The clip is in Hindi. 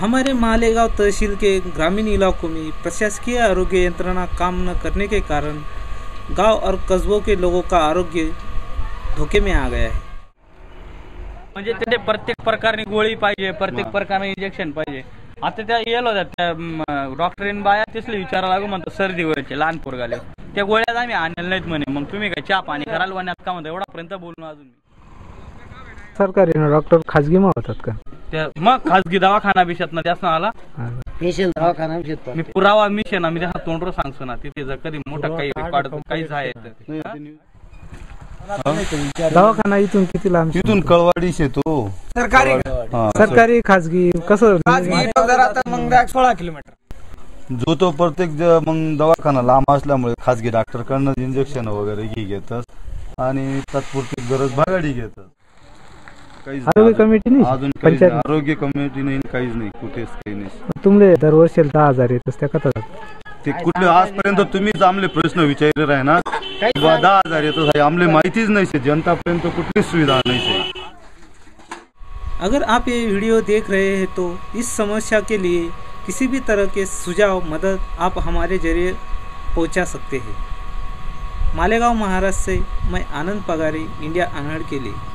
हमारे मालेगांव तहसील के ग्रामीण इलाकों में प्रशासकीय आरोग्य यंत्रणा काम न करने के कारण गांव और कस्बों के लोगों का आरोग्य धोखे में आ गया है। म्हणजे ते प्रत्येक प्रकारनी गोळी पाहिजे, प्रत्येक प्रकारने इंजेक्शन पाहिजे। आता त्या येल होता त्या डॉक्टरीन बाया तिसले विचारा लागू, म्हणतो सर्दी वगैरे लहान पोरगाले त्या गोळ्या आम्ही आणलेल्या नाहीत म्हणे, मग तुम्ही काय चहा पाणी कराल वण्यात का म्हणतो एवढापर्यंत बोलून अजून सरकारी ना डॉक्टर खाजगी मा होतात का? मग खाजगी दवाखाना विषयात ना त्यास आला स्पेशल दवाखाना विषयात मी पुरावा मिशन आम्ही त्या तोंडरो सांगतो ना तिथे जर कधी मोठा काही रेकॉर्ड काही झाले तर दवाखाना इथून किती लांब? इथून कळवाडी शेतो सरकारी सरकारी खाजगी कसं खाजगी जर आता मग 16 किलोमीटर जो तो प्रत्येक मग दवाखाना लांब असल्यामुळे खाजगी डॉक्टर कडनं इंजेक्शन वगैरे घेतात आणि तात्पुरती गरज भागाडी घेतात। आरोग्य कमिटी नाही, अजून पंचायत आरोग्य कमिटी नाही, काहीच नाही, कुठेच काही नाही। तुमले दरवर्षी 10,000 येतस त्या कथा ते कुठले आजपर्यंत तुम्ही आमले प्रश्न विचारले राय ना 10,000 येतस आमले माहितीच नाही से जनतापर्यंत कुठली सुविधा नाही से। अगर आप ये वीडियो देख रहे हैं तो इस समस्या के लिए किसी भी तरह के सुझाव मदद आप हमारे जरिए पहुंचा सकते हैं। मालेगांव महाराष्ट्र से मैं आनंद पगारे, इंडिया अनहड के लिए।